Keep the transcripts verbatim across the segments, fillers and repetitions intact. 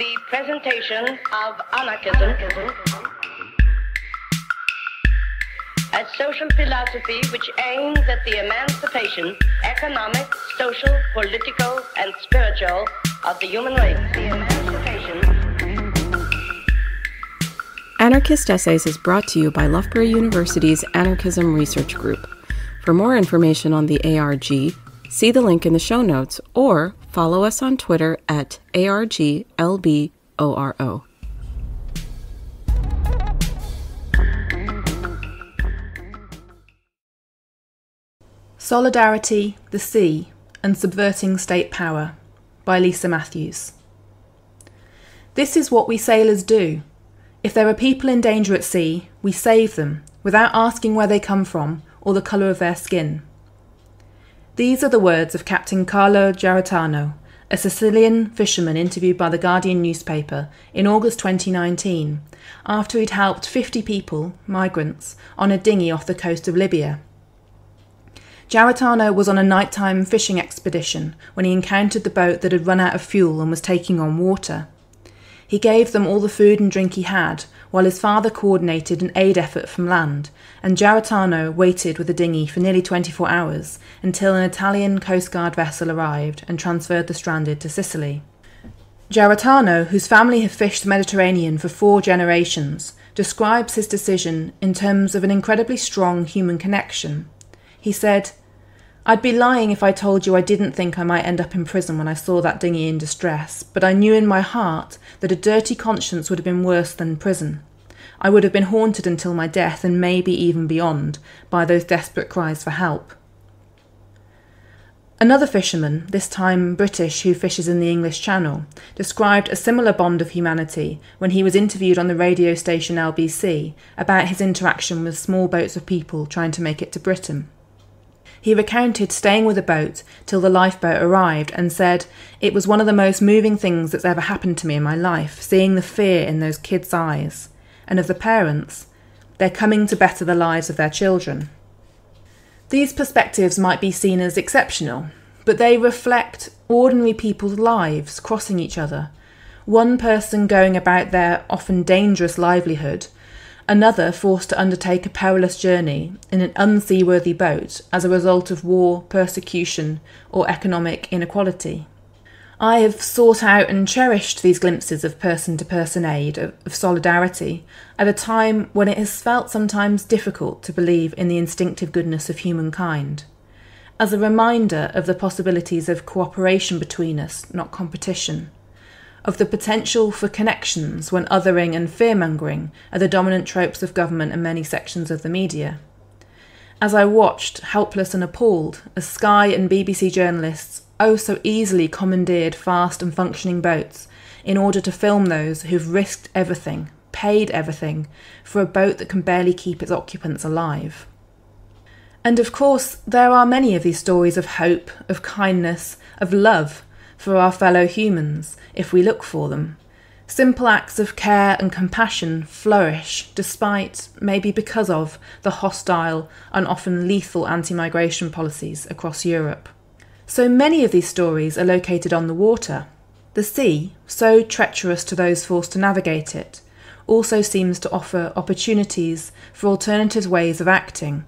The presentation of anarchism, a social philosophy which aims at the emancipation, economic, social, political, and spiritual of the human race. The emancipation. Anarchist Essays is brought to you by Loughborough University's Anarchism Research Group. For more information on the A R G, see the link in the show notes or follow us on Twitter at A R G L B O R O. Solidarity, the Sea, and Subverting State Power by Lisa Matthews. This is what we sailors do. If there are people in danger at sea, we save them without asking where they come from or the colour of their skin. These are the words of Captain Carlo Giarratano, a Sicilian fisherman interviewed by the Guardian newspaper in August twenty nineteen, after he'd helped fifty people, migrants, on a dinghy off the coast of Libya. Giarratano was on a nighttime fishing expedition when he encountered the boat that had run out of fuel and was taking on water. He gave them all the food and drink he had, while his father coordinated an aid effort from land, and Giarratano waited with the dinghy for nearly twenty-four hours until an Italian Coast Guard vessel arrived and transferred the stranded to Sicily. Giarratano, whose family have fished the Mediterranean for four generations, describes his decision in terms of an incredibly strong human connection. He said, "I'd be lying if I told you I didn't think I might end up in prison when I saw that dinghy in distress, but I knew in my heart that a dirty conscience would have been worse than prison. I would have been haunted until my death, and maybe even beyond, by those desperate cries for help." Another fisherman, this time British, who fishes in the English Channel, described a similar bond of humanity when he was interviewed on the radio station L B C about his interaction with small boats of people trying to make it to Britain. He recounted staying with a boat till the lifeboat arrived and said, "It was one of the most moving things that's ever happened to me in my life, seeing the fear in those kids' eyes. And of the parents, they're coming to better the lives of their children." These perspectives might be seen as exceptional, but they reflect ordinary people's lives crossing each other. One person going about their often dangerous livelihood, another forced to undertake a perilous journey in an unseaworthy boat as a result of war, persecution, or economic inequality. I have sought out and cherished these glimpses of person-to-person aid, of, of solidarity, at a time when it has felt sometimes difficult to believe in the instinctive goodness of humankind, as a reminder of the possibilities of cooperation between us, not competition, of the potential for connections when othering and fear-mongering are the dominant tropes of government and many sections of the media. As I watched, helpless and appalled, as Sky and B B C journalists oh so easily commandeered fast and functioning boats in order to film those who've risked everything, paid everything, for a boat that can barely keep its occupants alive. And of course, there are many of these stories of hope, of kindness, of love for our fellow humans, if we look for them. Simple acts of care and compassion flourish despite, maybe because of, the hostile and often lethal anti-migration policies across Europe. So many of these stories are located on the water. The sea, so treacherous to those forced to navigate it, also seems to offer opportunities for alternative ways of acting,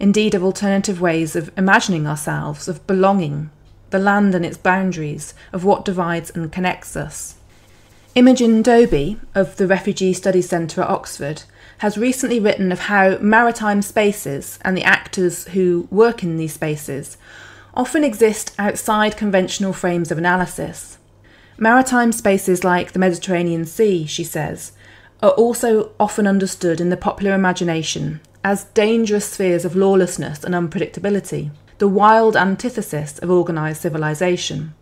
indeed of alternative ways of imagining ourselves, of belonging, the land and its boundaries, of what divides and connects us. Imogen Dobie, of the Refugee Studies Centre at Oxford, has recently written of how maritime spaces and the actors who work in these spaces often exist outside conventional frames of analysis. Maritime spaces like the Mediterranean Sea, she says, are also often understood in the popular imagination as dangerous spheres of lawlessness and unpredictability, the wild antithesis of organised civilization.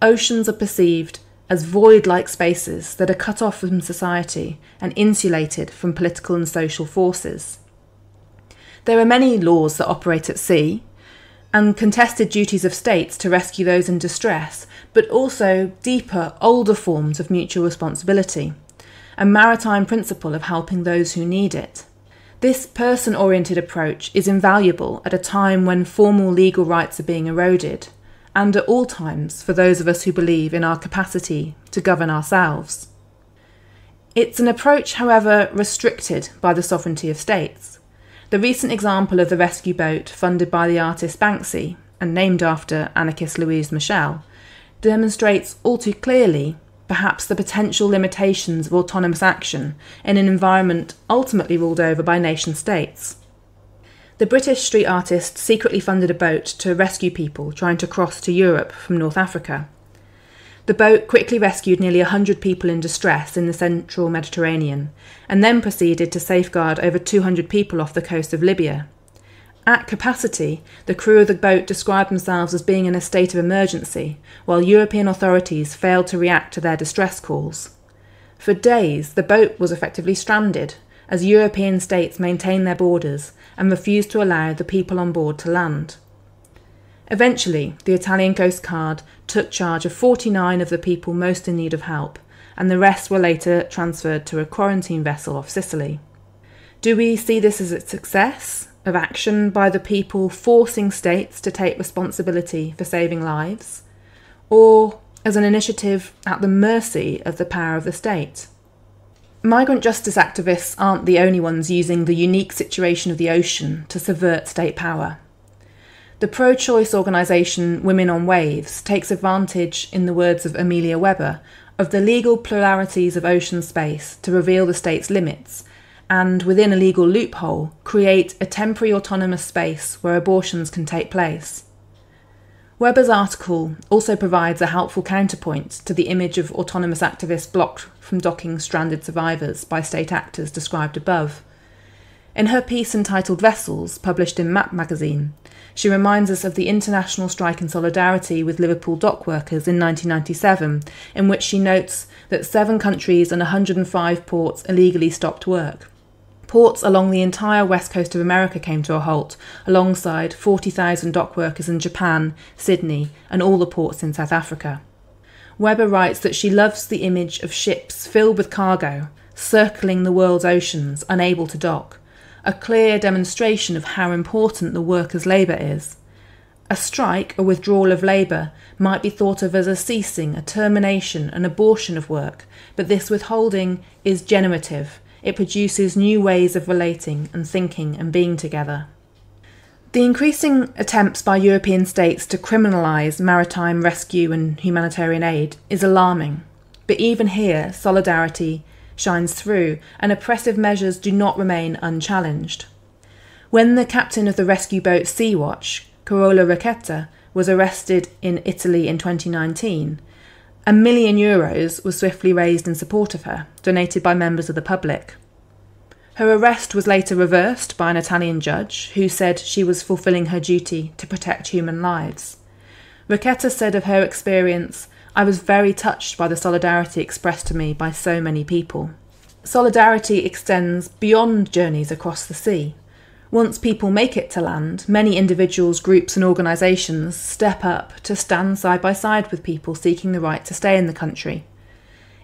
Oceans are perceived as void-like spaces that are cut off from society and insulated from political and social forces. There are many laws that operate at sea, and contested duties of states to rescue those in distress, but also deeper, older forms of mutual responsibility, a maritime principle of helping those who need it. This person-oriented approach is invaluable at a time when formal legal rights are being eroded, and at all times for those of us who believe in our capacity to govern ourselves. It's an approach, however, restricted by the sovereignty of states. The recent example of the rescue boat funded by the artist Banksy and named after anarchist Louise Michel demonstrates all too clearly perhaps the potential limitations of autonomous action in an environment ultimately ruled over by nation-states. The British street artist secretly funded a boat to rescue people trying to cross to Europe from North Africa. The boat quickly rescued nearly one hundred people in distress in the central Mediterranean and then proceeded to safeguard over two hundred people off the coast of Libya. At capacity, the crew of the boat described themselves as being in a state of emergency, while European authorities failed to react to their distress calls. For days, the boat was effectively stranded, as European states maintained their borders and refused to allow the people on board to land. Eventually, the Italian Coast Guard took charge of forty-nine of the people most in need of help, and the rest were later transferred to a quarantine vessel off Sicily. Do we see this as a success of action by the people forcing states to take responsibility for saving lives, or as an initiative at the mercy of the power of the state? Migrant justice activists aren't the only ones using the unique situation of the ocean to subvert state power. The pro-choice organisation Women on Waves takes advantage, in the words of Amelia Weber, of the legal pluralities of ocean space to reveal the state's limits and, within a legal loophole, create a temporary autonomous space where abortions can take place. Weber's article also provides a helpful counterpoint to the image of autonomous activists blocked from docking stranded survivors by state actors described above. In her piece entitled Vessels, published in Map magazine, she reminds us of the international strike in solidarity with Liverpool dock workers in nineteen ninety-seven, in which she notes that seven countries and one hundred and five ports illegally stopped work. Ports along the entire west coast of America came to a halt, alongside forty thousand dock workers in Japan, Sydney, and all the ports in South Africa. Weber writes that she loves the image of ships filled with cargo, circling the world's oceans, unable to dock, a clear demonstration of how important the workers' labour is. A strike or withdrawal of labour might be thought of as a ceasing, a termination, an abortion of work, but this withholding is generative. It produces new ways of relating and thinking and being together. The increasing attempts by European states to criminalise maritime rescue and humanitarian aid is alarming, but even here solidarity shines through and oppressive measures do not remain unchallenged. When the captain of the rescue boat Sea Watch, Carola Rackete, was arrested in Italy in twenty nineteen, A million euros was swiftly raised in support of her, donated by members of the public. Her arrest was later reversed by an Italian judge who said she was fulfilling her duty to protect human lives. Rackete said of her experience, "I was very touched by the solidarity expressed to me by so many people." Solidarity extends beyond journeys across the sea. Once people make it to land, many individuals, groups and organisations step up to stand side by side with people seeking the right to stay in the country.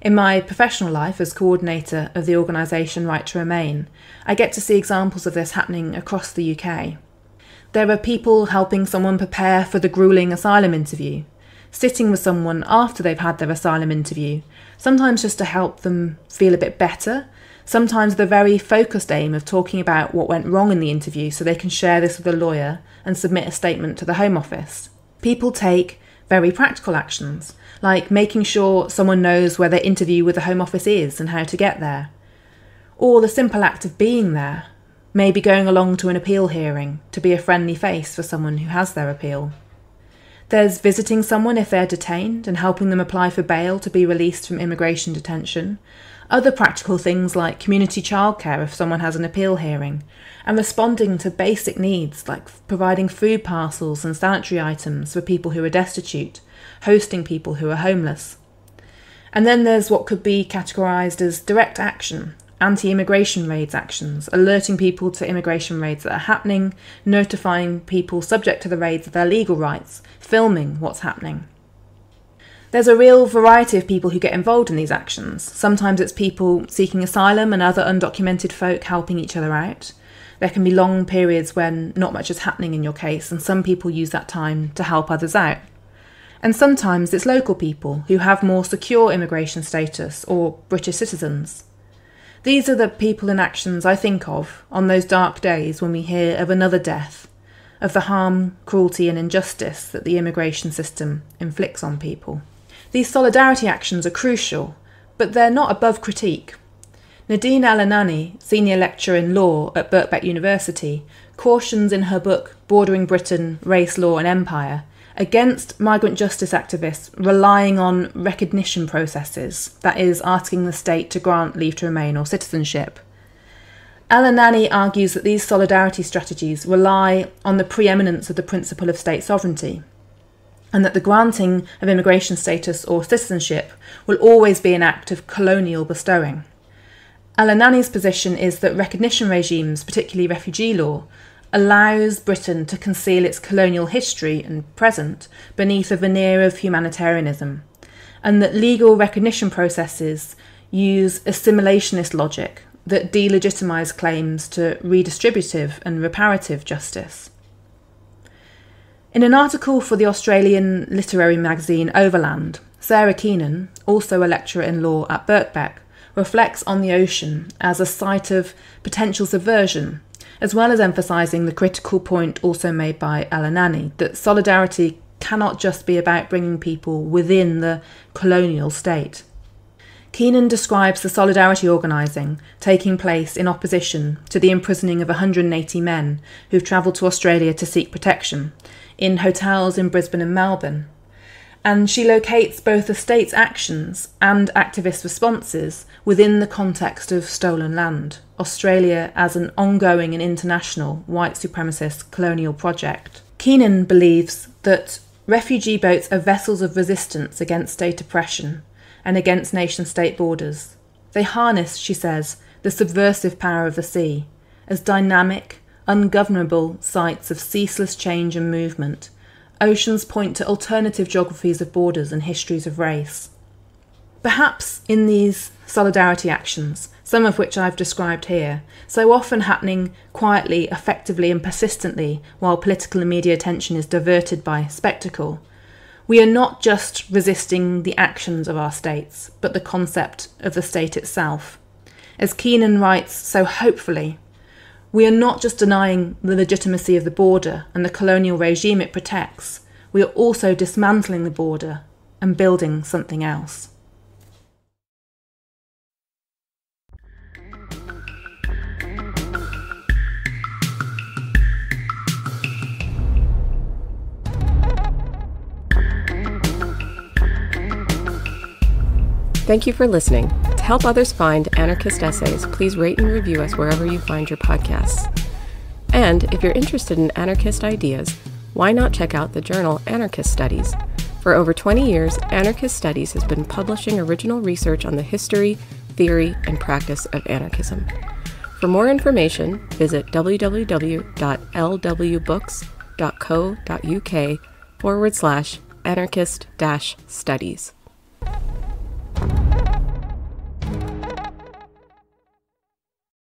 In my professional life as coordinator of the organisation Right to Remain, I get to see examples of this happening across the U K. There are people helping someone prepare for the gruelling asylum interview, sitting with someone after they've had their asylum interview, sometimes just to help them feel a bit better, sometimes the very focused aim of talking about what went wrong in the interview so they can share this with a lawyer and submit a statement to the Home Office. People take very practical actions, like making sure someone knows where their interview with the Home Office is and how to get there. Or the simple act of being there, maybe going along to an appeal hearing to be a friendly face for someone who has their appeal. There's visiting someone if they're detained and helping them apply for bail to be released from immigration detention. Other practical things like community childcare if someone has an appeal hearing, and responding to basic needs like providing food parcels and sanitary items for people who are destitute, hosting people who are homeless. And then there's what could be categorised as direct action, anti-immigration raids actions, alerting people to immigration raids that are happening, notifying people subject to the raids of their legal rights, filming what's happening. There's a real variety of people who get involved in these actions. Sometimes it's people seeking asylum and other undocumented folk helping each other out. There can be long periods when not much is happening in your case, and some people use that time to help others out. and sometimes it's local people who have more secure immigration status or British citizens. These are the people and actions I think of on those dark days when we hear of another death, of the harm, cruelty and injustice that the immigration system inflicts on people. These solidarity actions are crucial, but they're not above critique. Nadine Al-Anani, senior lecturer in law at Birkbeck University, cautions in her book Bordering Britain, Race, Law and Empire against migrant justice activists relying on recognition processes, that is, asking the state to grant leave to remain or citizenship. Al-Anani argues that these solidarity strategies rely on the preeminence of the principle of state sovereignty, and that the granting of immigration status or citizenship will always be an act of colonial bestowing. Al-Anani's position is that recognition regimes, particularly refugee law, allows Britain to conceal its colonial history and present beneath a veneer of humanitarianism, and that legal recognition processes use assimilationist logic that delegitimise claims to redistributive and reparative justice. In an article for the Australian literary magazine Overland, Sarah Keenan, also a lecturer in law at Birkbeck, reflects on the ocean as a site of potential subversion, as well as emphasising the critical point also made by Al-Anani, that solidarity cannot just be about bringing people within the colonial state. Keenan describes the solidarity organising taking place in opposition to the imprisoning of one hundred eighty men who've travelled to Australia to seek protection, in hotels in Brisbane and Melbourne. And she locates both the state's actions and activist responses within the context of stolen land, Australia as an ongoing and international white supremacist colonial project. Keenan believes that refugee boats are vessels of resistance against state oppression and against nation-state borders. They harness, she says, the subversive power of the sea as dynamic, ungovernable sites of ceaseless change and movement. Oceans point to alternative geographies of borders and histories of race. Perhaps in these solidarity actions, some of which I've described here, so often happening quietly, effectively and persistently while political and media attention is diverted by spectacle, we are not just resisting the actions of our states, but the concept of the state itself. As Keenan writes so hopefully, we are not just denying the legitimacy of the border and the colonial regime it protects, we are also dismantling the border and building something else. Thank you for listening. To help others find anarchist essays, please rate and review us wherever you find your podcasts. And if you're interested in anarchist ideas, why not check out the journal Anarchist Studies? For over twenty years, Anarchist Studies has been publishing original research on the history, theory, and practice of anarchism. For more information, visit www.lwbooks.co.uk forward slash anarchist dash studies.